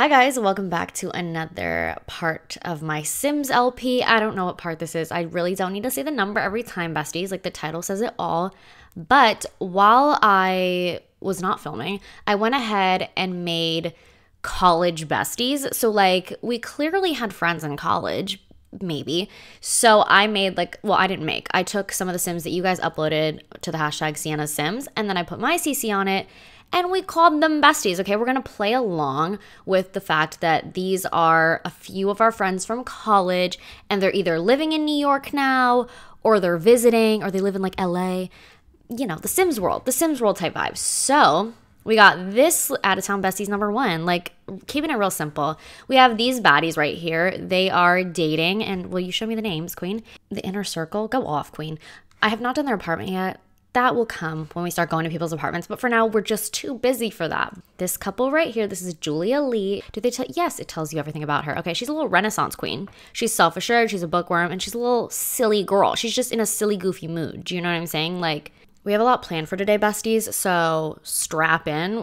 Hi guys, welcome back to another part of my Sims LP. I don't know what part this is. I really don't need to say the number every time, besties. Like, the title says it all. But while I was not filming, I went ahead and made college besties. So, like, we clearly had friends in college, maybe. So I made, like, well, I didn't make. I took some of the Sims that you guys uploaded to the hashtag SiennaSims, and then I put my CC on it. And we called them besties, okay? We're gonna play along with the fact that these are a few of our friends from college, and they're either living in New York now, or they're visiting, or they live in, like, LA. You know, the Sims world type vibes. So we got this out-of-town besties number one, like, keeping it real simple. We have these baddies right here. They are dating, and will you show me the names, queen? The inner circle, go off, queen. I have not done their apartment yet. That will come when we start going to people's apartments, but for now, we're just too busy for that. This couple right here, this is Julia Lee. Do they tell? Yes, it tells you everything about her. Okay, she's a little Renaissance queen. She's self-assured, she's a bookworm, and she's a little silly girl. She's just in a silly, goofy mood. Do you know what I'm saying? Like, we have a lot planned for today, besties, so strap in.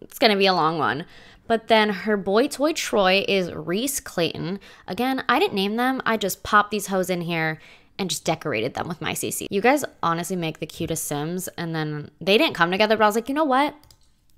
It's gonna be a long one. But then her boy toy Troy is Reese Clayton. Again, I didn't name them. I just popped these hoes in here and just decorated them with my CC. You guys honestly make the cutest Sims, and then they didn't come together, but I was like, you know what?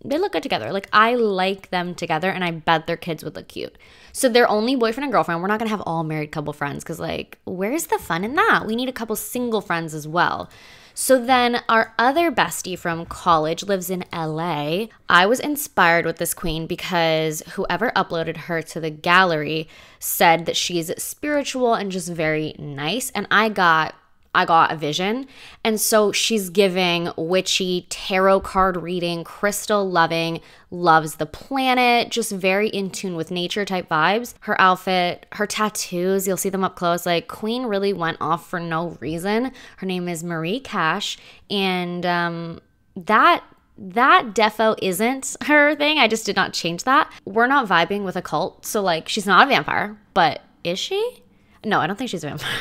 They look good together. Like, I like them together, and I bet their kids would look cute. So they're only boyfriend and girlfriend. We're not gonna have all married couple friends, because, like, where's the fun in that? We need a couple single friends as well. So then our other bestie from college lives in LA. I was inspired with this queen because whoever uploaded her to the gallery said that she's spiritual and just very nice. And I got a vision. And so she's giving witchy, tarot card reading, crystal loving, loves the planet, just very in tune with nature type vibes. Her outfit, her tattoos, you'll see them up close. Like, queen really went off for no reason. Her name is Marie Cash, and that defo isn't her thing. I just did not change that. We're not vibing with a cult, so, like, she's not a vampire, but is she? No, I don't think she's a vampire.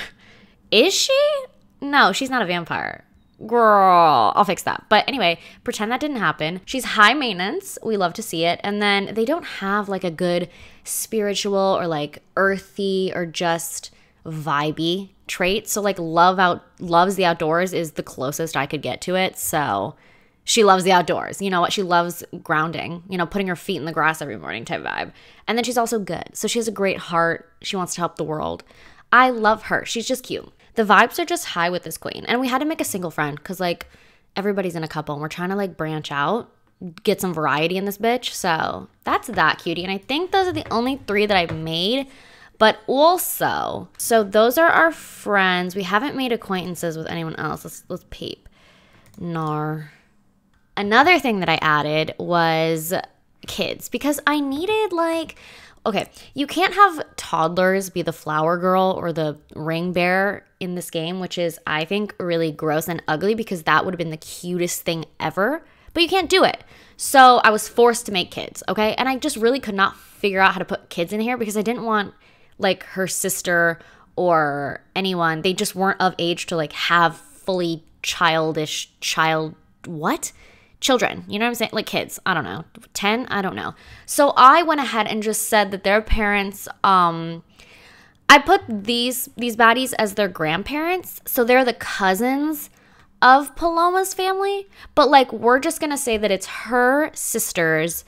Is she? No, she's not a vampire. Girl, I'll fix that. But anyway, pretend that didn't happen. She's high maintenance. We love to see it. And then they don't have, like, a good spiritual or, like, earthy or just vibey trait. So, like, loves the outdoors is the closest I could get to it. So she loves the outdoors. You know what? She loves grounding, you know, putting her feet in the grass every morning type vibe. And then she's also good. So she has a great heart. She wants to help the world. I love her. She's just cute. The vibes are just high with this queen. And we had to make a single friend because, like, everybody's in a couple and we're trying to, like, branch out, get some variety in this bitch. So that's that cutie. And I think those are the only three that I've made. But also, so those are our friends. We haven't made acquaintances with anyone else. Let's peep. Nar. Another thing that I added was kids because I needed, like, okay, you can't have toddlers be the flower girl or the ring bearer in this game, which is, I think, really gross and ugly because that would have been the cutest thing ever, but you can't do it. So I was forced to make kids, okay? And I just really could not figure out how to put kids in here because I didn't want, like, her sister or anyone. They just weren't of age to, like, have fully childish children, you know what I'm saying? Like, kids, I don't know, 10, I don't know. So I went ahead and just said that their parents, I put these baddies as their grandparents, so they're the cousins of Paloma's family, but, like, we're just gonna say that it's her sister's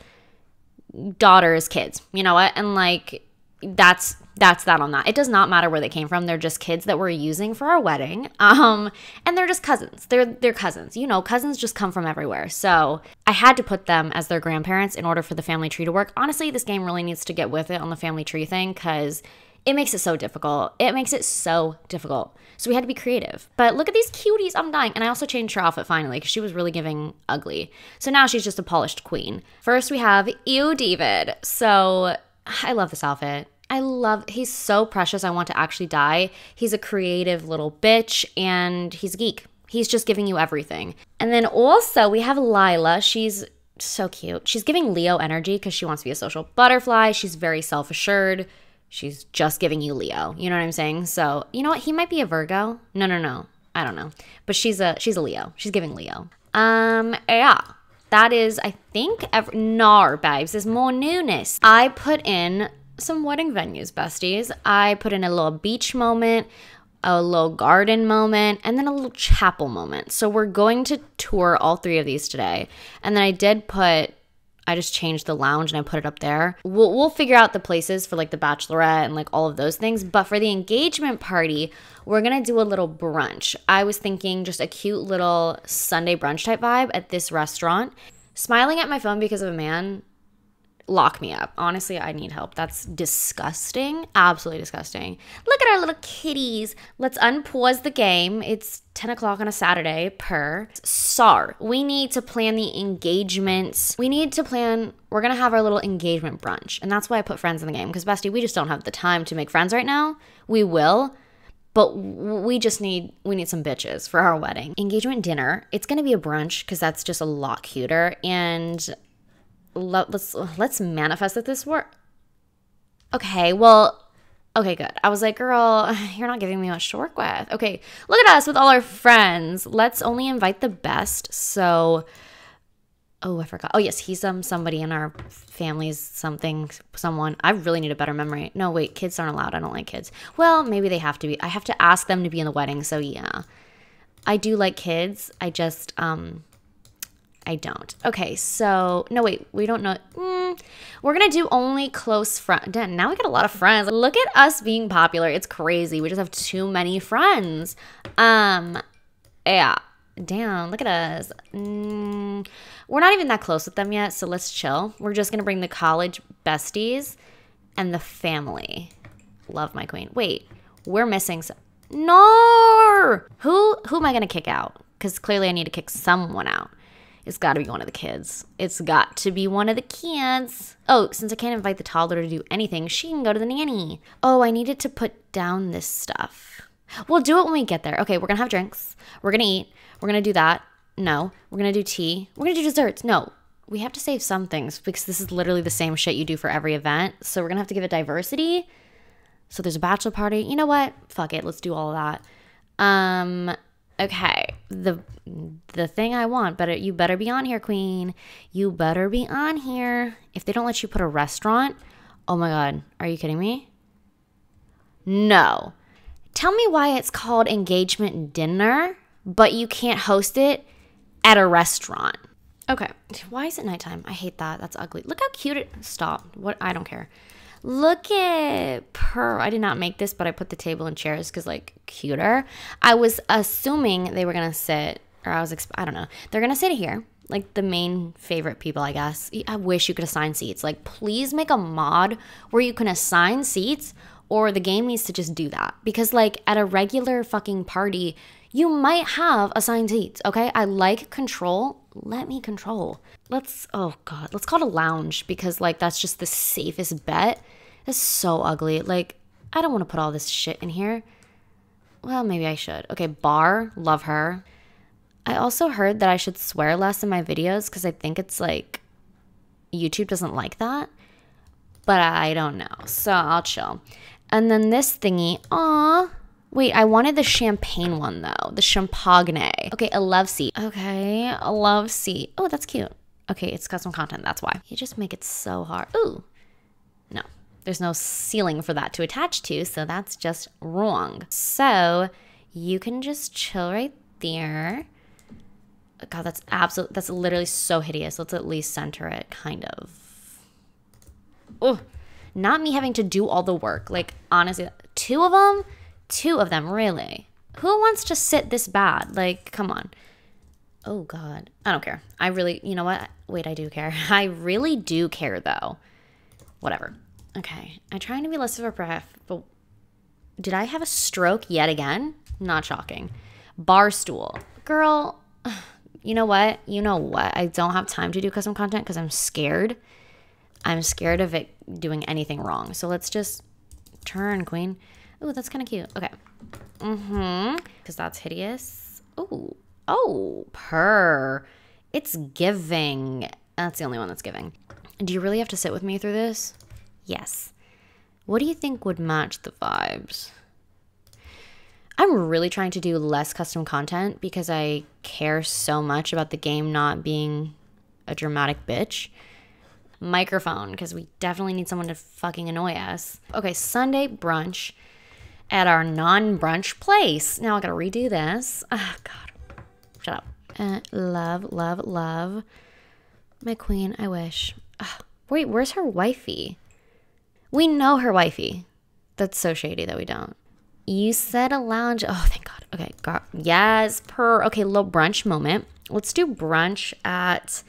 daughter's kids, you know what? And, like, that's that on that. It does not matter where they came from. They're just kids that we're using for our wedding. And they're just cousins. They're cousins. You know, cousins just come from everywhere. So I had to put them as their grandparents in order for the family tree to work. Honestly, this game really needs to get with it on the family tree thing because it makes it so difficult. It makes it so difficult. So we had to be creative. But look at these cuties. I'm dying. And I also changed her outfit finally because she was really giving ugly. So now she's just a polished queen. First, we have Ew David. So I love this outfit. He's so precious. I want to actually die. He's a creative little bitch and he's a geek. He's just giving you everything. And then also we have Lila. She's so cute. She's giving Leo energy because she wants to be a social butterfly. She's very self-assured. She's just giving you Leo. You know what I'm saying? So you know what? He might be a Virgo. No. I don't know. But she's a Leo. She's giving Leo. Yeah. That is, I think, Nar, babes, there's more newness. I put in some wedding venues, besties. I put in a little beach moment, a little garden moment, and then a little chapel moment. So we're going to tour all three of these today. And then I did put, I just changed the lounge and I put it up there. We'll figure out the places for like the bachelorette and like all of those things. But for the engagement party, we're gonna do a little brunch. I was thinking just a cute little Sunday brunch type vibe at this restaurant. Smiling at my phone because of a man, lock me up. Honestly, I need help. That's disgusting. Absolutely disgusting. Look at our little kitties. Let's unpause the game. It's 10 o'clock on a Saturday per. Sar, we need to plan the engagements. We're gonna have our little engagement brunch. And that's why I put friends in the game, because bestie, we just don't have the time to make friends right now. We will, but we need some bitches for our wedding. Engagement dinner, it's gonna be a brunch because that's just a lot cuter. And let's manifest that this works. Okay, well, okay, good. I was like, girl, you're not giving me much to work with. Okay, look at us with all our friends. Let's only invite the best. So, oh, I forgot. Oh, yes, he's somebody in our family's something, someone. I really need a better memory. No, wait, kids aren't allowed. I don't like kids. Well, maybe they have to be. I have to ask them to be in the wedding, so yeah. I do like kids. I just, I don't. Okay, so, no, wait, we don't know. We're gonna do only close friends. Now we got a lot of friends. Look at us being popular. It's crazy. We just have too many friends. Yeah, damn, look at us. We're not even that close with them yet, so let's chill. We're just gonna bring the college besties and the family. Love my queen. Wait, we're missing some. No! Who am I gonna kick out? Because clearly I need to kick someone out. It's got to be one of the kids. It's got to be one of the kids. Oh, since I can't invite the toddler to do anything, she can go to the nanny. Oh, I needed to put down this stuff. We'll do it when we get there. Okay, we're going to have drinks. We're going to eat. We're going to do that. No. We're going to do tea. We're going to do desserts. No. We have to save some things because this is literally the same shit you do for every event. So we're going to have to give it diversity. So there's a bachelor party. You know what? Fuck it. Let's do all of that. Okay, the thing I want, you better be on here, queen. You better be on here. If they don't let you put a restaurant, oh my God, are you kidding me? No. Tell me why it's called engagement dinner, but you can't host it at a restaurant. Okay, why is it nighttime? I hate that, that's ugly. Look how cute it, stop, what, I don't care. Look at Pearl. I did not make this, but I put the table and chairs because, like, cuter. I was assuming they were going to sit, or I don't know. They're going to sit here, like, the main favorite people, I guess. I wish you could assign seats. Like, please make a mod where you can assign seats, or the game needs to just do that. Because, like, at a regular fucking party, you might have assigned seats, okay? I like control. Let me control. Let's, oh God, let's call it a lounge because like that's just the safest bet. That's so ugly. Like, I don't want to put all this shit in here. Well, maybe I should. Okay, bar, love her. I also heard that I should swear less in my videos because I think it's like YouTube doesn't like that, but I don't know. So I'll chill. And then this thingy, aw. Wait, I wanted the champagne one, though. The champagne. Okay, a love seat. Okay, a love seat. Oh, that's cute. Okay, it's got some content, that's why. You just make it so hard. Ooh. No, there's no ceiling for that to attach to, so that's just wrong. So, you can just chill right there. God, that's absolutely, that's literally so hideous. Let's at least center it, kind of. Oh, not me having to do all the work. Like, honestly, two of them, really. Who wants to sit this bad? Like, come on. Oh God, I don't care. I really, you know what? Wait, I do care. I really do care though. Whatever. Okay, I'm trying to be less of a pref, but did I have a stroke yet again? Not shocking. Bar stool. Girl, you know what? You know what? I don't have time to do custom content because I'm scared. I'm scared of it doing anything wrong. So let's just turn, queen. Ooh, that's kind of cute. Okay. Because that's hideous. Ooh. Oh, purr. It's giving. That's the only one that's giving. Do you really have to sit with me through this? Yes. What do you think would match the vibes? I'm really trying to do less custom content because I care so much about the game not being a dramatic bitch. Microphone, because we definitely need someone to fucking annoy us. Okay, Sunday brunch at our non-brunch place. Now I gotta redo this. Oh, God. Shut up. Love, love, love. My queen, I wish. Ugh, wait, where's her wifey? We know her wifey. That's so shady that we don't. You said a lounge. Oh, thank God. Okay, God. Yes, per. Okay, little brunch moment. Let's do brunch at...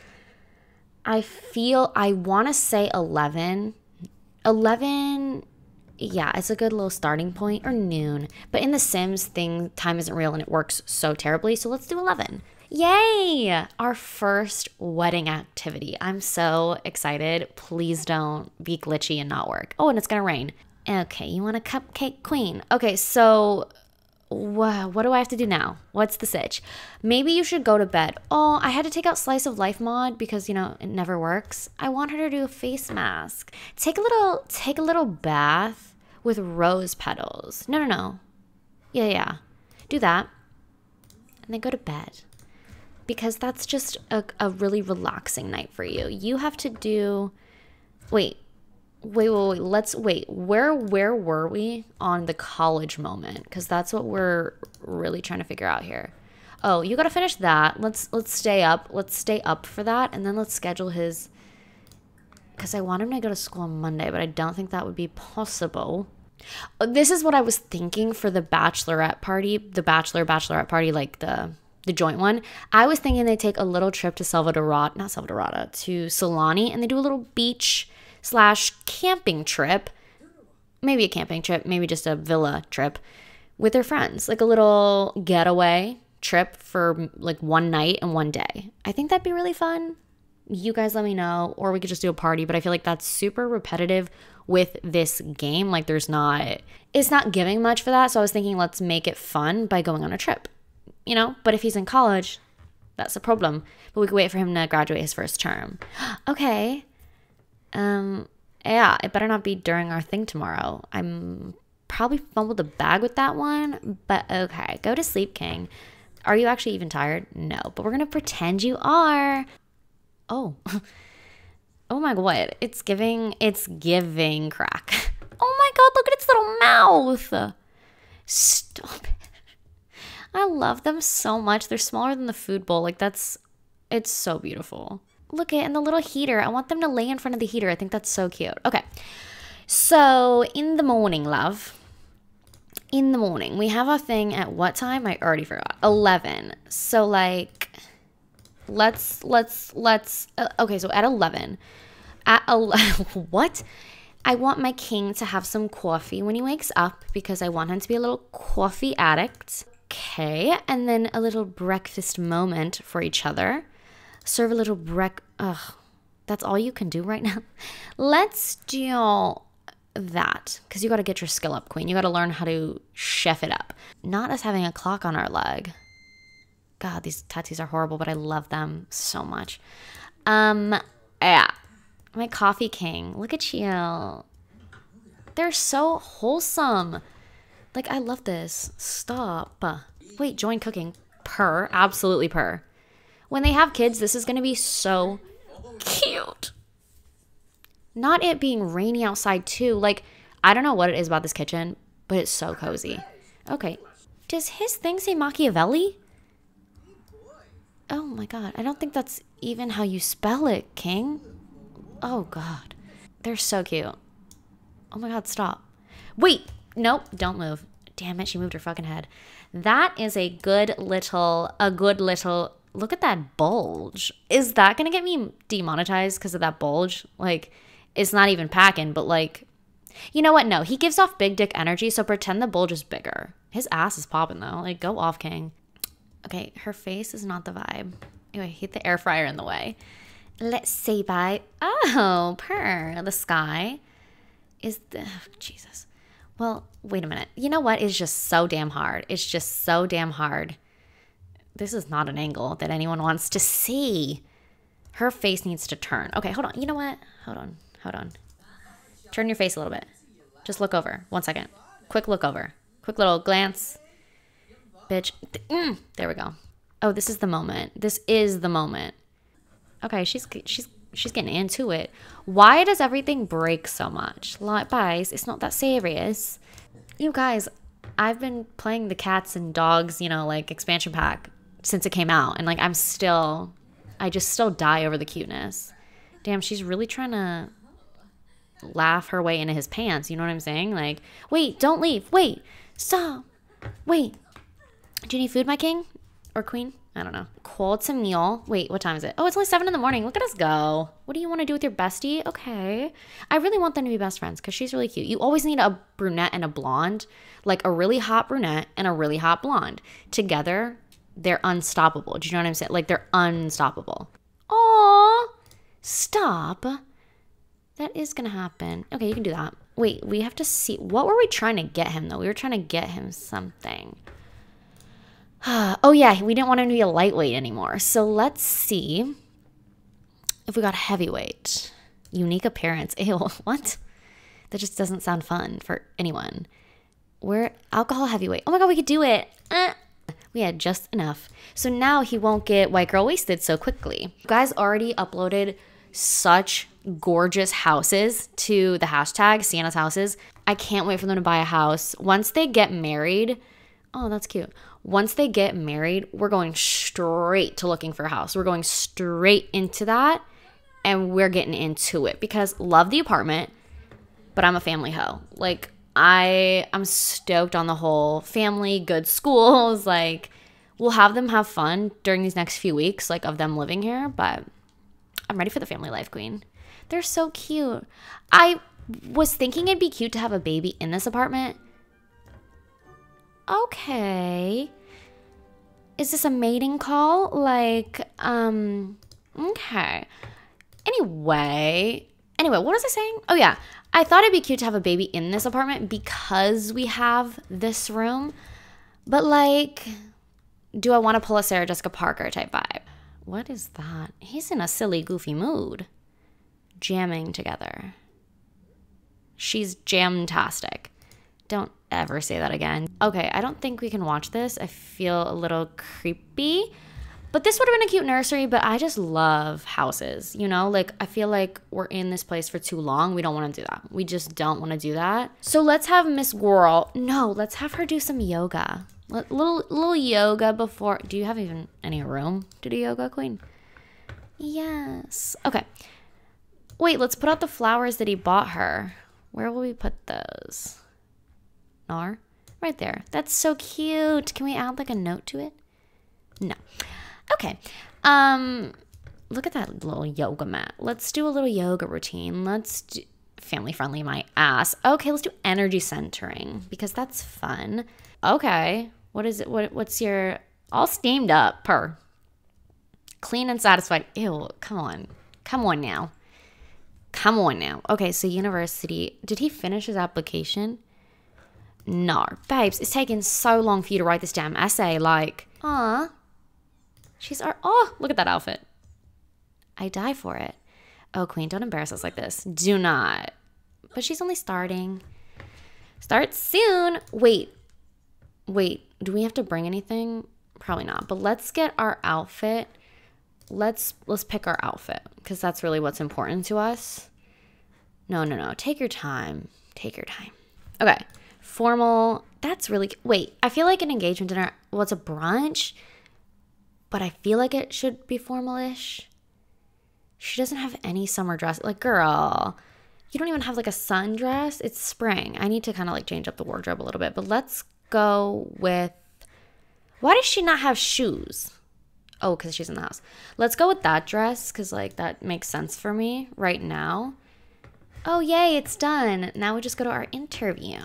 I feel, I want to say 11. 11, yeah, it's a good little starting point, or noon. But in The Sims, thing, time isn't real and it works so terribly, so let's do 11. Yay! Our first wedding activity. I'm so excited. Please don't be glitchy and not work. Oh, and it's going to rain. Okay, you want a cupcake queen. Okay, so... Wow, what do I have to do now? What's the sitch? Maybe you should go to bed. Oh, I had to take out Slice of Life mod because, you know, it never works. I want her to do a face mask. Take a little bath with rose petals. No, no, no. Yeah, yeah. Do that. And then go to bed. Because that's just a really relaxing night for you. You have to do... Wait, let's wait. Where were we on the college moment? Because that's what we're really trying to figure out here. Oh, you gotta finish that. Let's stay up. Let's stay up for that, and then let's schedule his. Because I want him to go to school on Monday, but I don't think that would be possible. This is what I was thinking for the bachelorette party, the bachelorette party, like the joint one. I was thinking they take a little trip to not Salvadorada, to Solani, and they do a little beach slash camping trip, maybe a camping trip, maybe just a villa trip with their friends, like a little getaway trip for like one night and one day. I think that'd be really fun. You guys let me know, or we could just do a party, but I feel like that's super repetitive with this game. Like it's not giving much for that. So I was thinking let's make it fun by going on a trip, you know, but if he's in college, that's a problem, but we could wait for him to graduate his first term. Okay. Yeah, it better not be during our thing tomorrow. I'm probably fumbled the bag with that one, but okay. Go to sleep, King. Are you actually even tired? No, but we're going to pretend you are. Oh. Oh my God. It's giving crack. Oh my God, look at its little mouth. Stop it. I love them so much. They're smaller than the food bowl. Like it's so beautiful. Look at, and the little heater. I want them to lay in front of the heater. I think that's so cute. Okay. So in the morning, love. In the morning. We have our thing at what time? I already forgot. 11. So like, okay. So at 11. At 11. What? I want my king to have some coffee when he wakes up because I want him to be a little coffee addict. Okay. And then a little breakfast moment for each other. Serve a little ugh, that's all you can do right now. Let's do that, because you got to get your skill up, queen. You got to learn how to chef it up. Not us having a clock on our leg. God, these tattoos are horrible, but I love them so much. Yeah, my coffee king. Look at you. They're so wholesome. Like, I love this. Stop. Wait, join cooking. Purr, absolutely purr. When they have kids, this is going to be so cute. Not it being rainy outside too. Like, I don't know what it is about this kitchen, but it's so cozy. Okay. Does his thing say Machiavelli? Oh my God. I don't think that's even how you spell it, King. Oh God. They're so cute. Oh my God, stop. Wait. Nope. Don't move. Damn it. She moved her fucking head. That is a good little... Look at that bulge. Is that going to get me demonetized because of that bulge? Like, it's not even packing, but like, you know what? No, he gives off big dick energy, so pretend the bulge is bigger. His ass is popping though. Like, go off, King. Okay, her face is not the vibe. Anyway, I hate the air fryer in the way. Let's say bye. Oh, purr. The sky is the... Oh, Jesus. Well, wait a minute. You know what? It's just so damn hard. It's just so damn hard. This is not an angle that anyone wants to see. Her face needs to turn. Okay, hold on. You know what? Hold on. Turn your face a little bit. Just look over. 1 second. Quick look over. Quick little glance. Bitch. There we go. Oh, this is the moment. This is the moment. Okay, she's getting into it. Why does everything break so much? Like, guys, it's not that serious. You guys, I've been playing the Cats and Dogs, you know, like, expansion pack since it came out. And, like, I'm still... I just still die over the cuteness. Damn, she's really trying to laugh her way into his pants. You know what I'm saying? Like, wait, don't leave. Wait, stop. Wait. Do you need food, my king? Or queen? I don't know. Cold some meal. Wait, what time is it? Oh, it's only 7 in the morning. Look at us go. What do you want to do with your bestie? Okay. I really want them to be best friends because she's really cute. You always need a brunette and a blonde, like a really hot brunette and a really hot blonde. Together, they're unstoppable. Do you know what I'm saying? Like, they're unstoppable. Aww. Stop. That is going to happen. Okay, you can do that. Wait, we have to see. What were we trying to get him, though? We were trying to get him something. Oh, yeah, we didn't want him to be a lightweight anymore. So let's see if we got heavyweight. Unique appearance. Ew, what? That just doesn't sound fun for anyone. We're alcohol heavyweight. Oh, my God, we could do it. We had just enough. So now he won't get white girl wasted so quickly. You guys already uploaded such gorgeous houses to the hashtag Sienna's Houses. I can't wait for them to buy a house. Once they get married... Oh, that's cute. Once they get married, we're going straight to looking for a house. We're going straight into that, and we're getting into it because love the apartment, but I'm a family hoe. Like, I'm stoked on the whole family, good schools. Like, we'll have them have fun during these next few weeks, like, of them living here, but I'm ready for the family life, queen. They're so cute. I was thinking it'd be cute to have a baby in this apartment. Okay. Is this a mating call? Like, okay. Anyway, what was I saying? Oh, yeah. I thought it'd be cute to have a baby in this apartment because we have this room. But, like, do I want to pull a Sarah Jessica Parker type vibe? What is that? He's in a silly, goofy mood. Jamming together. She's jamtastic. Don't ever say that again. Okay, I don't think we can watch this. I feel a little creepy. But this would have been a cute nursery, but I just love houses, you know? Like, I feel like we're in this place for too long. We don't want to do that. We just don't want to do that. So let's have Miss Girl. No, let's have her do some yoga. Little yoga before. Do you have even any room to do yoga, queen? Yes. Okay. Wait, let's put out the flowers that he bought her. Where will we put those? Right there. That's so cute. Can we add like a note to it? No. Okay. Look at that little yoga mat. Let's do a little yoga routine. Let's do family friendly my ass. Okay, let's do energy centering because that's fun. Okay. What is it? What's your all steamed up purr? Clean and satisfied. Ew, come on. Come on now. Come on now. Okay, so university. Did he finish his application? No, babes, it's taking so long for you to write this damn essay. Like, ah, she's our. Oh, look at that outfit. I die for it. Oh, queen, don't embarrass us like this. Do not. But she's only starting. Start soon. Wait. Do we have to bring anything? Probably not. But let's get our outfit. Let's pick our outfit because that's really what's important to us. No. Take your time. Okay. Formal, that's really, wait, I feel like an engagement dinner, well, it's a brunch, but I feel like it should be formal-ish. She doesn't have any summer dress. Like, girl, you don't even have, like, a sundress. It's spring. I need to kind of, like, change up the wardrobe a little bit, but let's go with, why does she not have shoes? Oh, because she's in the house. Let's go with that dress because, like, that makes sense for me right now. Oh, yay, it's done. Now we just go to our interview.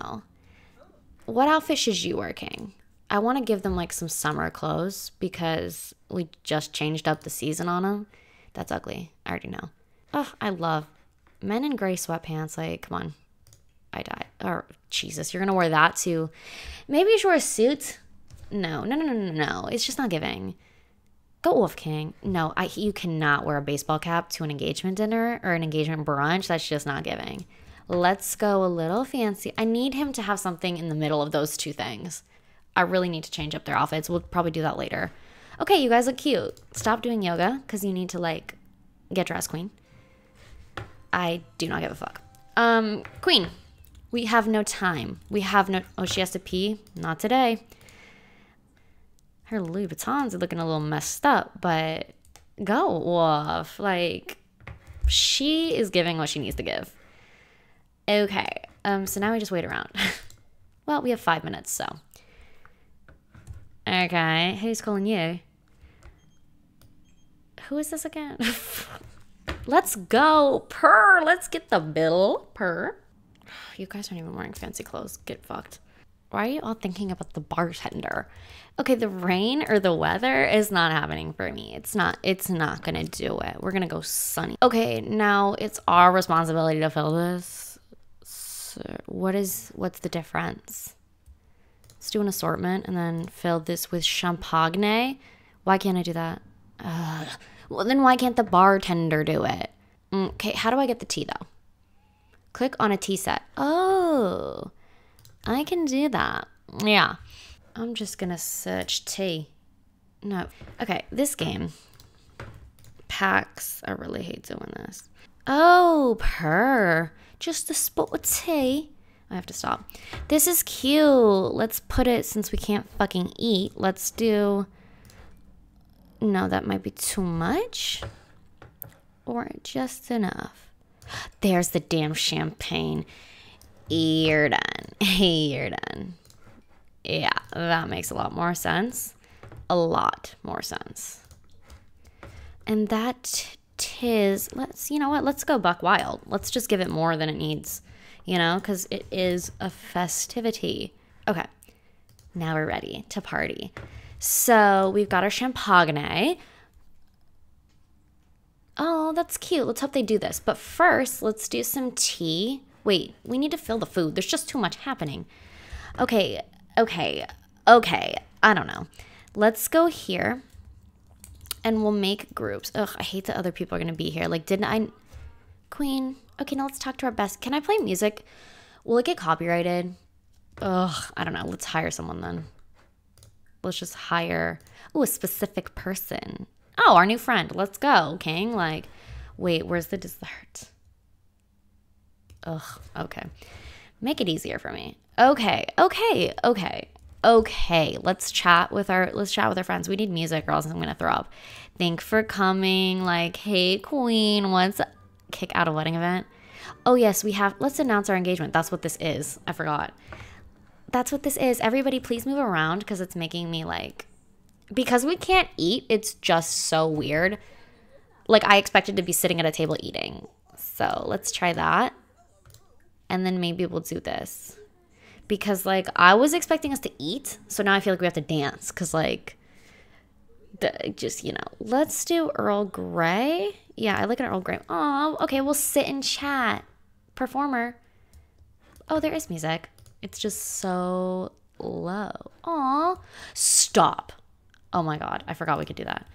What outfit should you wear, King? I want to give them, like, some summer clothes because we just changed up the season on them. That's ugly. I already know. Oh, I love men in gray sweatpants. Like, come on. I die. Oh, Jesus, you're going to wear that, too. Maybe you should wear a suit. No. It's just not giving. Go off, King. No, you cannot wear a baseball cap to an engagement dinner or an engagement brunch. That's just not giving. Let's go a little fancy. I need him to have something in the middle of those two things. I really need to change up their outfits. We'll probably do that later. Okay, you guys look cute. Stop doing yoga because you need to, like, Get dressed, queen. I do not give a fuck. Queen, we have no time. We have no... Oh, she has to pee? Not today. Her Louis Vuittons are looking a little messed up, but go off. Like, she is giving what she needs to give. Okay, so now we just wait around. Well, we have 5 minutes, so. Okay, who's calling you? Who is this again? Let's go. Purr. Let's get the bill. Purr. You guys aren't even wearing fancy clothes. Get fucked. Why are you all thinking about the bartender? Okay, the rain or the weather is not happening for me. It's not gonna do it. We're gonna go sunny. Okay, now it's our responsibility to fill this. So what's the difference? Let's do an assortment and then fill this with champagne. Why can't I do that? Well, then why can't the bartender do it? Okay, how do I get the tea, though? Click on a tea set. Oh, I can do that. Yeah. I'm just going to search tea. No. Okay, this game. Packs. I really hate doing this. Oh, purr. Just a spot with tea. I have to stop. This is cute. Let's put it, since we can't fucking eat. Let's do... No, that might be too much. Or just enough. There's the damn champagne. You're done. You're done. Yeah, that makes a lot more sense. A lot more sense. And that tis... Let's, you know what? Let's go buck wild. Let's just give it more than it needs. You know? Because it is a festivity. Okay. Now we're ready to party. So we've got our champagne. Oh, that's cute. Let's hope they do this. But first, let's do some tea. Wait, we need to fill the food. There's just too much happening. Okay, okay, okay. I don't know. Let's go here and we'll make groups. Ugh, I hate that other people are going to be here. Like, didn't I... Queen. Okay, now let's talk to our best. Can I play music? Will it get copyrighted? Ugh, I don't know. Let's hire someone then. Let's just hire, oh, a specific person. Oh, our new friend. Let's go, King. Like, wait, where's the dessert? Ugh, okay. Make it easier for me. Okay, okay, okay, okay. Let's chat with our friends. We need music or else I'm gonna throw up. Thank for coming. Like, hey, queen, what's kick out a wedding event? Oh, yes, we have, let's announce our engagement. That's what this is. I forgot. That's what this is. Everybody, please move around because it's making me like... Because we can't eat, it's just so weird. Like, I expected to be sitting at a table eating. So let's try that. And then maybe we'll do this. Because, like, I was expecting us to eat. So now I feel like we have to dance. Because, like, just, you know. Let's do Earl Grey. Yeah, I like an Earl Grey. Oh, okay, we'll sit and chat. Performer. Oh, there is music. It's just so low. Aw. Stop. Oh my god. I forgot we could do that.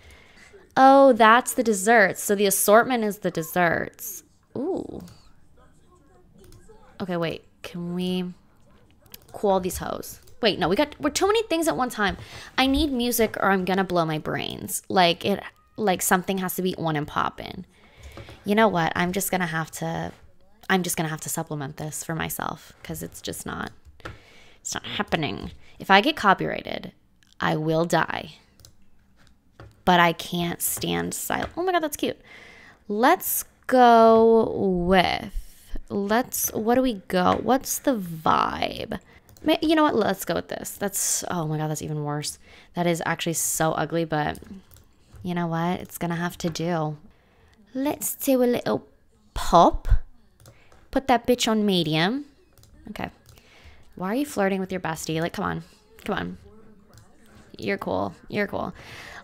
Oh, that's the desserts. So the assortment is the desserts. Ooh. Okay, wait. Can we call these hoes? Wait, no. We're too many things at one time. I need music or I'm gonna blow my brains. Like, it, like something has to be on and poppin'. You know what? I'm just gonna have to supplement this for myself because it's just not... It's not happening. If I get copyrighted, I will die. But I can't stand silent. Oh my god, that's cute. Let's go with... What do we go? What's the vibe? You know what? Let's go with this. That's... Oh my god, that's even worse. That is actually so ugly, but... You know what? It's gonna have to do. Let's do a little pop. Put that bitch on medium. Okay. Why are you flirting with your bestie? Like, come on. Come on. You're cool. You're cool.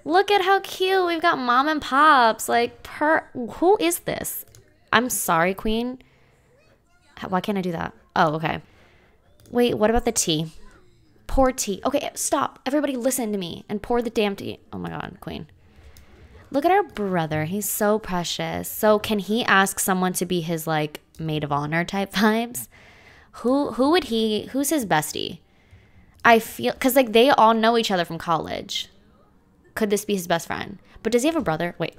Look at how cute. We've got mom and pops. Like, who is this? I'm sorry, queen. Why can't I do that? Oh, okay. Wait, what about the tea? Pour tea. Okay, stop. Everybody listen to me and pour the damn tea. Oh my god, queen. Look at our brother. He's so precious. So can he ask someone to be his, like, maid of honor type vibes? Who's his bestie? I feel, because like they all know each other from college. Could this be his best friend? But does he have a brother? Wait.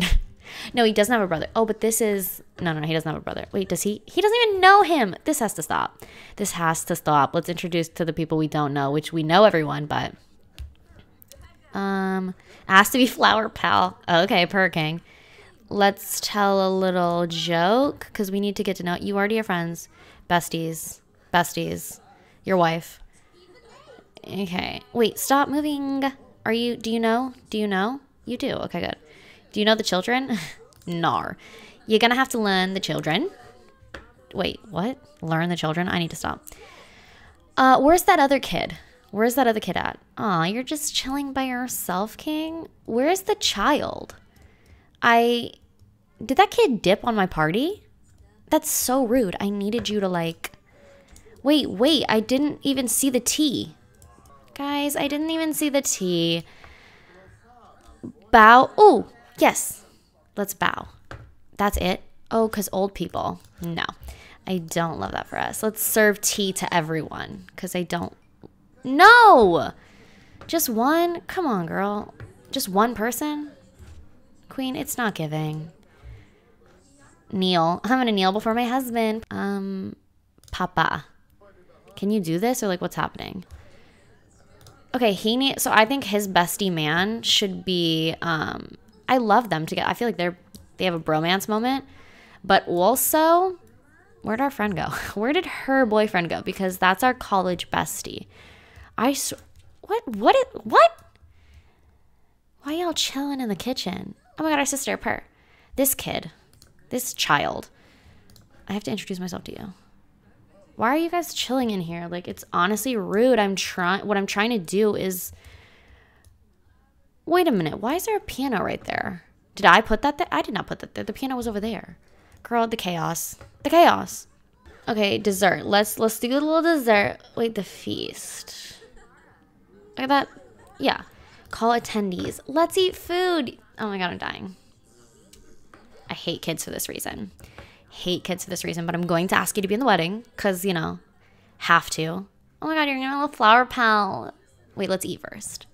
No, he doesn't have a brother. Oh, but this is... No, he doesn't have a brother. Wait, does he? He doesn't even know him. This has to stop. This has to stop. Let's introduce to the people we don't know, which we know everyone, but... It has to be Flower Pal. Okay, Purr King. Let's tell a little joke, because we need to get to know... You already are friends. Besties. Besties. Your wife. Okay. Wait, stop moving. Are you... Do you know? Do you know? You do. Okay, good. Do you know the children? Nar. You're gonna have to learn the children. Wait, what? Learn the children? I need to stop. Where's that other kid? Where's that other kid at? Aw, you're just chilling by yourself, King? Where's the child? Did that kid dip on my party? That's so rude. I needed you to, like... Wait, I didn't even see the tea. Guys, I didn't even see the tea. Bow. Oh, yes. Let's bow. That's it? Oh, because old people. No, I don't love that for us. Let's serve tea to everyone because I don't... No! Just one? Come on, girl. Just one person? Queen, it's not giving. Kneel. I'm going to kneel before my husband. Papa. Can you do this? Or like, what's happening? Okay, he needs... So I think his bestie man should be... I love them together. I feel like they have a bromance moment. But also, where'd our friend go? Where did her boyfriend go? Because that's our college bestie. What? Why y'all chilling in the kitchen? Oh my god, our sister, Purr. This kid. This child. I have to introduce myself to you. Why are you guys chilling in here? Like, it's honestly rude. What I'm trying to do is... Wait a minute. Why is there a piano right there? Did I put that there? I did not put that there. The piano was over there. Girl, the chaos. The chaos. Okay, dessert. Let's do a little dessert. Wait, the feast. Look at that. Yeah. Call attendees. Let's eat food. Oh my god, I'm dying. I hate kids for this reason. But I'm going to ask you to be in the wedding. Because, you know, have to. Oh my god, you're going to have a flower pal. Wait, let's eat first.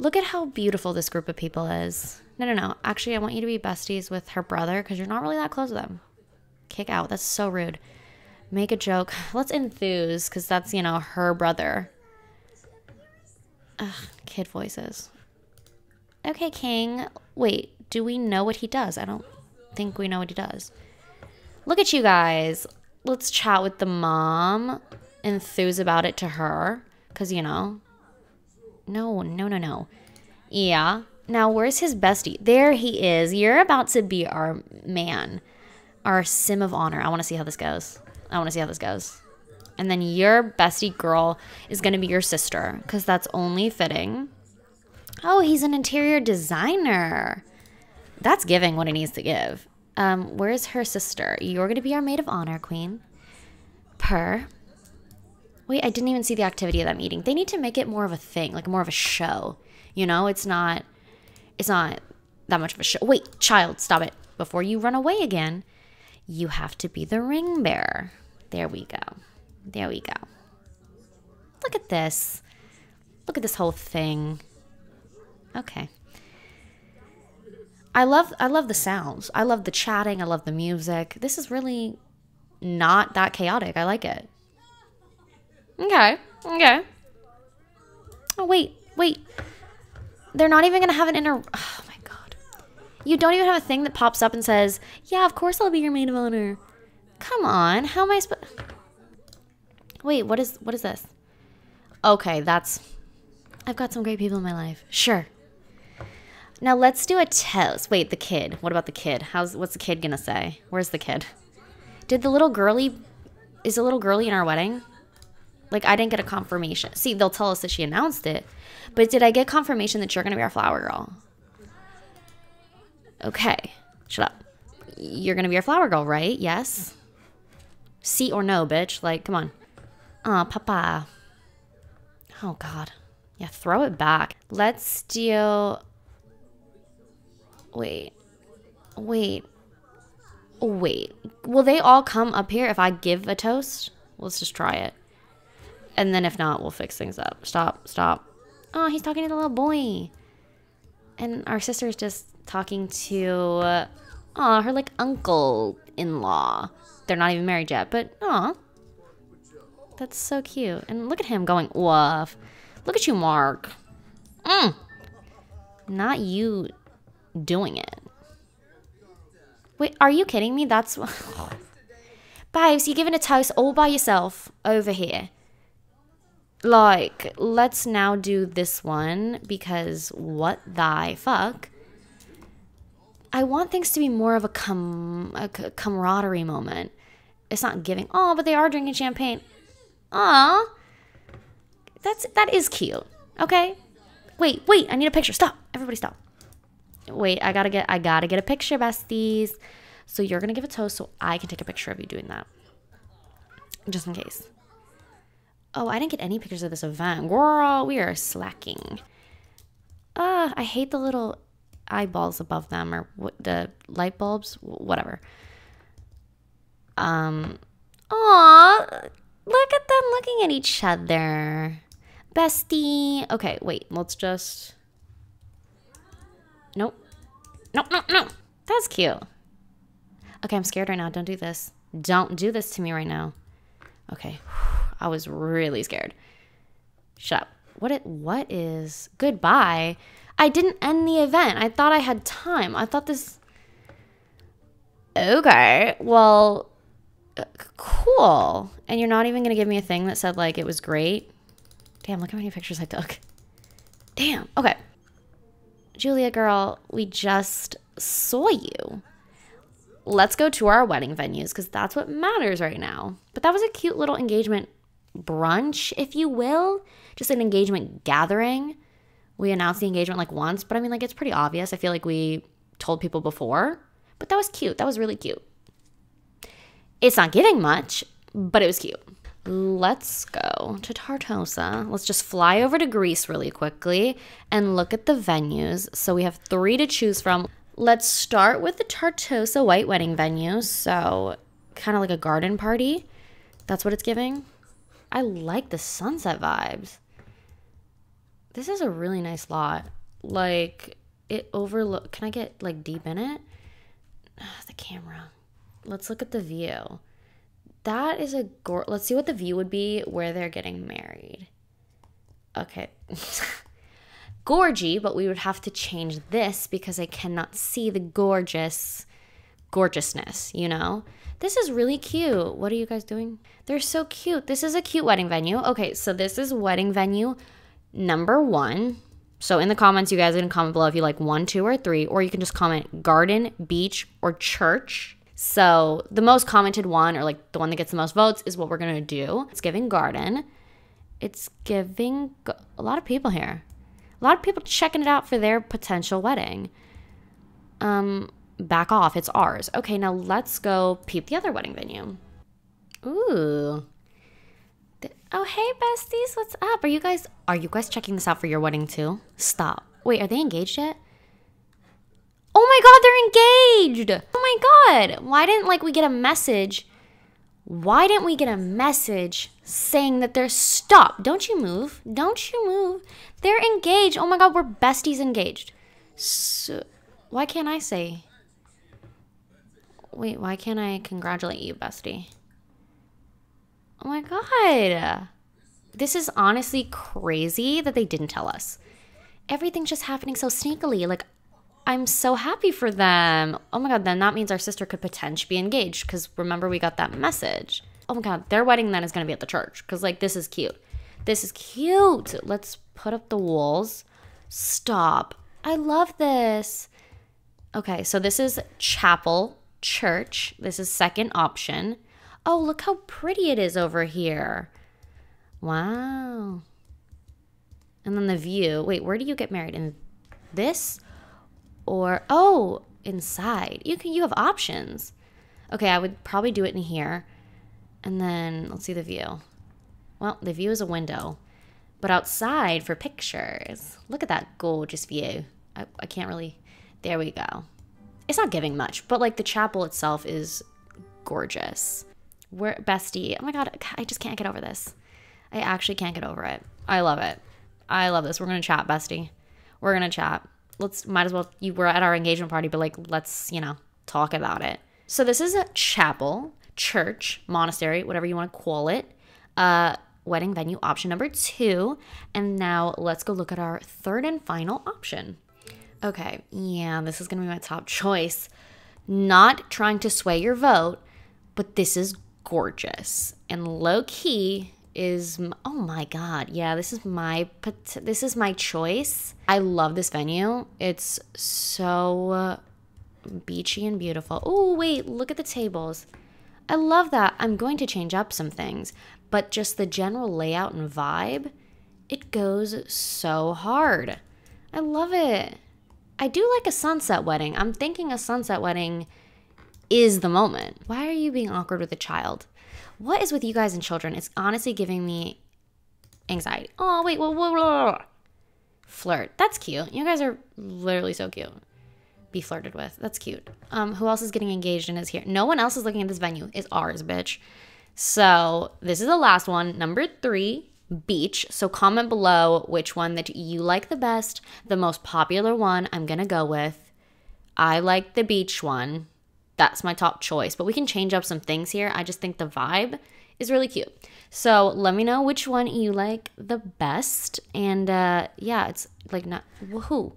Look at how beautiful this group of people is. No. Actually, I want you to be besties with her brother because you're not really that close with him. Kick out. That's so rude. Make a joke. Let's enthuse because that's, you know, her brother. Ugh, kid voices. Okay, King. Wait, do we know what he does? I don't think we know what he does. Look at you guys. Let's chat with the mom. Enthuse about it to her because, you know... No. Yeah. Now, where's his bestie? There he is. You're about to be our man. Our sim of honor. I want to see how this goes. And then your bestie girl is going to be your sister. Because that's only fitting. Oh, he's an interior designer. That's giving what it needs to give. Where's her sister? You're going to be our maid of honor, Queen. Purr. Wait, I didn't even see the activity of that meeting. They need to make it more of a thing, like more of a show. You know, it's not that much of a show. Wait, child, stop it. Before you run away again, you have to be the ring bearer. There we go. Look at this. Look at this whole thing. Okay. I love the sounds. I love the chatting. I love the music. This is really not that chaotic. I like it. Okay. Oh, wait. They're not even going to have an inner... Oh, my God. You don't even have a thing that pops up and says, yeah, of course I'll be your maid of honor. Come on. How am I supposed... Wait, what is this? Okay, that's... I've got some great people in my life. Sure. Now, let's do a toast. Wait, the kid. What about the kid? What's the kid going to say? Where's the kid? Is the little girly in our wedding? Like, I didn't get a confirmation. See, they'll tell us that she announced it. But did I get confirmation that you're going to be our flower girl? Okay. Shut up. You're going to be our flower girl, right? Yes? See or no, bitch. Like, come on. Aw, papa. Oh, God. Yeah, throw it back. Let's do... Wait. Will they all come up here if I give a toast? Let's just try it. And then if not, we'll fix things up. Stop. Oh, he's talking to the little boy. And our sister's just talking to, her like uncle-in-law. They're not even married yet, but aw. That's so cute. And look at him going, woof. Look at you, Mark. Mm. Not you doing it. Wait, are you kidding me? That's... Babes, you're giving a toast all by yourself over here. Like, let's now do this one because what the fuck? I want things to be more of a camaraderie moment. It's not giving. Oh, but they are drinking champagne. Aw. That is cute. Okay. Wait, I need a picture. Stop. Everybody stop. Wait, I gotta get a picture, besties. So you're gonna give a toast so I can take a picture of you doing that. Just in case. Oh, I didn't get any pictures of this event. Girl, we are slacking. I hate the little eyeballs above them or the light bulbs, whatever. Aw, look at them looking at each other. Bestie. Okay, wait, let's just... Nope. No. That's cute. Okay, I'm scared right now. Don't do this. Don't do this to me right now. Okay. I was really scared. Shut up. What is... Goodbye. I didn't end the event. I thought I had time. I thought this... Okay. Well, cool. And you're not even going to give me a thing that said, like, it was great? Damn, look how many pictures I took. Damn. Okay. Julia, girl, we just saw you. Let's go to our wedding venues because that's what matters right now. But that was a cute little engagement brunch, if you will. Just an engagement gathering. We announced the engagement like once, but I mean like it's pretty obvious. I feel like we told people before, but that was cute. That was really cute. It's not giving much, but it was cute. Let's go to Tartosa. Let's just fly over to Greece really quickly and look at the venues. So we have 3 to choose from. Let's start with the Tartosa white wedding venue. So kind of like a garden party. That's what it's giving. I like the sunset vibes. This is a really nice lot. Like it overlook. Can I get like deep in it? Ugh, the camera. Let's look at the view. That is a gorgeous. Let's see what the view would be where they're getting married. Okay. Gorgy, but we would have to change this because I cannot see the gorgeousness, you know? This is really cute. What are you guys doing? They're so cute. This is a cute wedding venue. Okay, so this is wedding venue number 1. So in the comments, you guys can comment below if you like 1, 2, or 3, or you can just comment garden, beach, or church. So the most commented one, or like the one that gets the most votes, is what we're gonna do. It's giving garden. It's giving a lot of people here. A lot of people checking it out for their potential wedding. Back off, it's ours. Okay, now let's go peep the other wedding venue. Ooh. Oh, hey besties, what's up? Are you guys checking this out for your wedding too? Stop. Wait, are they engaged yet? Oh my god, they're engaged! Oh my god! Why didn't we get a message saying that they're... Stop! Don't you move. They're engaged. Oh my god, we're besties engaged. So, why can't I say... Wait, why can't I congratulate you, bestie? Oh my god. This is honestly crazy that they didn't tell us. Everything's just happening so sneakily. Like, I'm so happy for them. Oh my god, then that means our sister could potentially be engaged because remember we got that message. Oh my god, their wedding then is going to be at the church because like this is cute. This is cute. Let's put up the walls. Stop. I love this. Okay, so this is chapel, church. This is second option. Oh, look how pretty it is over here. Wow. And then the view. Wait, where do you get married? In this? Or, oh, inside. You have options. Okay, I would probably do it in here. And then, let's see the view. Well, the view is a window. But outside for pictures. Look at that gorgeous view. I can't really... There we go. It's not giving much, but like the chapel itself is gorgeous. We're bestie. Oh my god, I just can't get over this. I actually can't get over it. I love it. I love this. We're gonna chat, bestie. We're gonna chat. let's, might as well, you were at our engagement party, but like, let's, you know, talk about it. So this is a chapel, church, monastery, whatever you want to call it. Wedding venue option number 2. And now let's go look at our third and final option. Okay, yeah, this is gonna be my top choice. Not trying to sway your vote, but this is gorgeous. And low-key is, oh my god, yeah, this is my choice. I love this venue. It's so beachy and beautiful. Oh wait, look at the tables. I love that. I'm going to change up some things, but just the general layout and vibe, it goes so hard. I love it. I do like a sunset wedding. I'm thinking a sunset wedding is the moment. Why are you being awkward with a child? What is with you guys and children? It's honestly giving me anxiety. Oh, wait, whoa, whoa, whoa. Flirt, that's cute. You guys are literally so cute. Be flirted with, that's cute. Who else is getting engaged and is here? No one else is looking at this venue. It's ours, bitch. So this is the last one, number 3, beach. So comment below which one that you like the best, the most popular one. I'm gonna go with, I like the beach one. That's my top choice, but we can change up some things here. I just think the vibe is really cute. So let me know which one you like the best. And yeah, it's like not, who?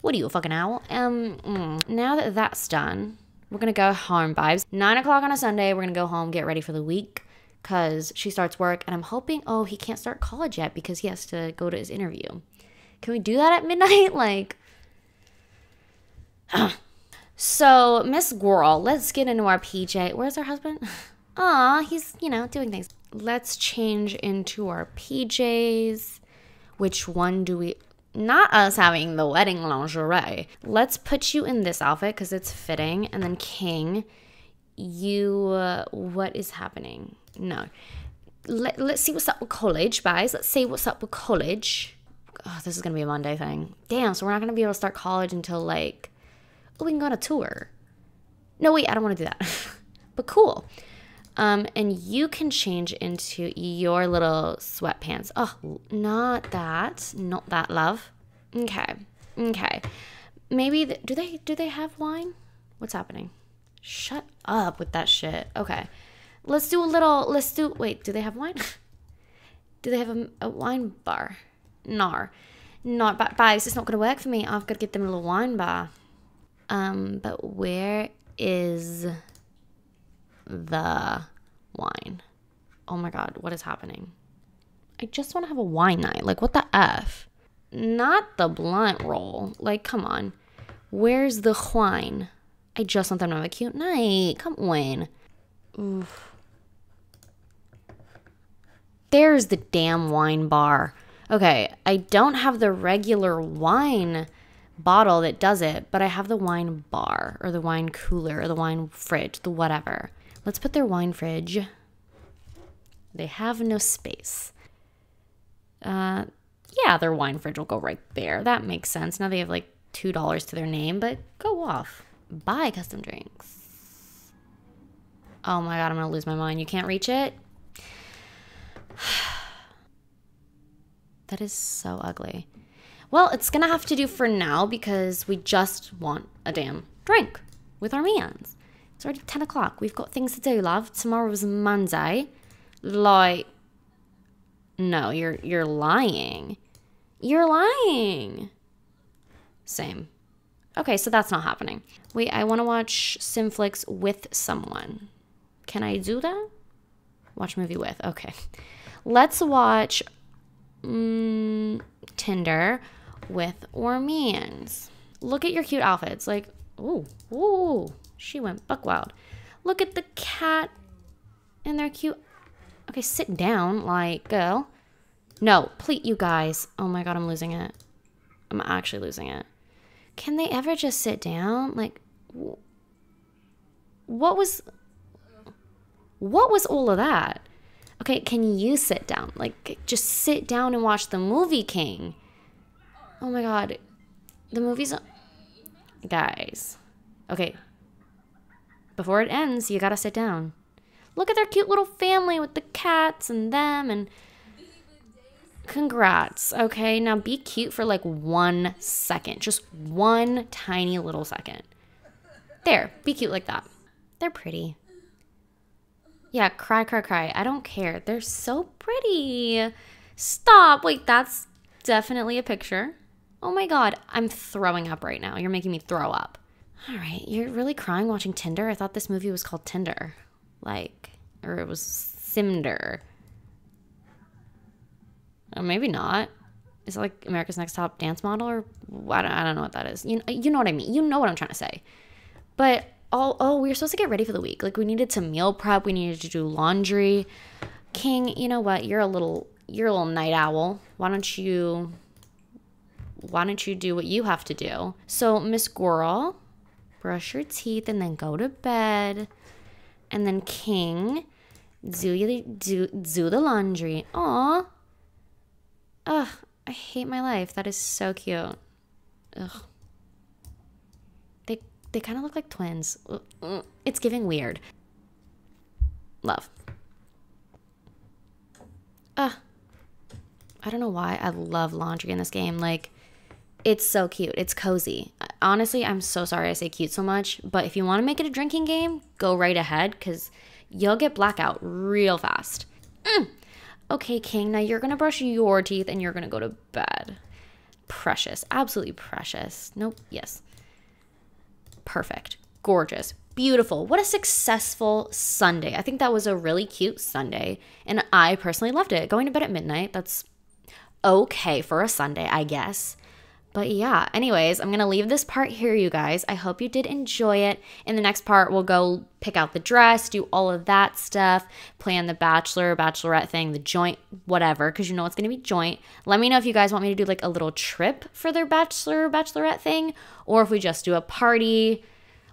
What are you, a fucking owl? Now that that's done, we're gonna go home, vibes. 9 o'clock on a Sunday, we're gonna go home, get ready for the week, cause she starts work and I'm hoping, oh, he can't start college yet because he has to go to his interview. Can we do that at midnight? Like, So, Miss Girl, let's get into our PJ. Where's our husband? Aw, he's, you know, doing things. Let's change into our PJs. Which one do we... Not us having the wedding lingerie. Let's put you in this outfit because it's fitting. And then King, you... what is happening? No. Let's see what's up with college, guys. Let's see what's up with college. Oh, this is going to be a Monday thing. Damn, so we're not going to be able to start college until, like... we can go on a tour. No, wait, I don't want to do that. But cool. And you can change into your little sweatpants. Oh, not that. Not that, love. Okay. Okay. Maybe, do they have wine? What's happening? Shut up with that shit. Okay. Let's do a little, wait, do they have wine? Do they have a wine bar? No. No, but guys, it's not going to work for me. I've got to get them a little wine bar. But where is the wine? Oh my god, what is happening? I just want to have a wine night. Like, what the F? Not the blunt roll. Like, come on. Where's the wine? I just want them to have a cute night. Come on. Oof. There's the damn wine bar. Okay, I don't have the regular wine bottle that does it, but I have the wine bar or the wine cooler or the wine fridge, the whatever. Let's put their wine fridge. They have no space. Yeah, their wine fridge will go right there. That makes sense. Now they have like $2 to their name, but go off. Buy custom drinks. Oh my god, I'm gonna lose my mind. You can't reach it? That is so ugly. Well, it's gonna have to do for now because we just want a damn drink with our mans. It's already 10 o'clock. We've got things to do, love. Tomorrow's Monday. Like, no, you're lying. You're lying. Same. Okay, so that's not happening. Wait, I wanna watch Simflix with someone. Can I do that? Watch movie with, okay. Let's watch Tinder with or means. Look at your cute outfits. Like, ooh, ooh, she went buck wild. Look at the cat and their cute. Okay, sit down, like, girl. No, please, you guys. Oh my god, I'm losing it. I'm actually losing it. Can they ever just sit down? Like, what was all of that? Okay, can you sit down? Like, just sit down and watch the movie, King. Oh my god, the movie's... Guys, okay, before it ends, you gotta sit down. Look at their cute little family with the cats and them and... Congrats. Okay, now be cute for like 1 second. Just one tiny little second. There, be cute like that. They're pretty. Yeah, cry, cry, cry. I don't care. They're so pretty. Stop. Wait, that's definitely a picture. Oh my God, I'm throwing up right now. You're making me throw up. All right, you're really crying watching Tinder? I thought this movie was called Tinder. Like, or it was Simder. Or maybe not. Is it like America's Next Top Dance Model? Or I don't know what that is. You know what I mean. You know what I'm trying to say. But, oh, we were supposed to get ready for the week. Like, we needed to meal prep. We needed to do laundry. King, you know what? You're a little night owl. Why don't you do what you have to do? So, Miss Girl, brush your teeth and then go to bed. And then King, do the laundry. Aw. Ugh, I hate my life. That is so cute. Ugh. They kind of look like twins. It's giving weird. Love. Ugh. I don't know why I love laundry in this game. Like, it's so cute. It's cozy. Honestly, I'm so sorry I say cute so much, but if you want to make it a drinking game, go right ahead because you'll get blackout real fast. Okay, King, now you're going to brush your teeth and you're going to go to bed. Precious. Absolutely precious. Nope. Yes. Perfect. Gorgeous. Beautiful. What a successful Sunday. I think that was a really cute Sunday, and I personally loved it. Going to bed at midnight, that's okay for a Sunday, I guess. But yeah, anyways, I'm going to leave this part here, you guys. I hope you did enjoy it. In the next part, we'll go pick out the dress, do all of that stuff, plan the bachelor, bachelorette thing, the joint, whatever, because you know it's going to be joint. Let me know if you guys want me to do like a little trip for their bachelor, bachelorette thing, or if we just do a party.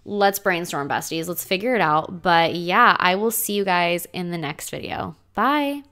Let's brainstorm, besties. Let's figure it out. But yeah, I will see you guys in the next video. Bye.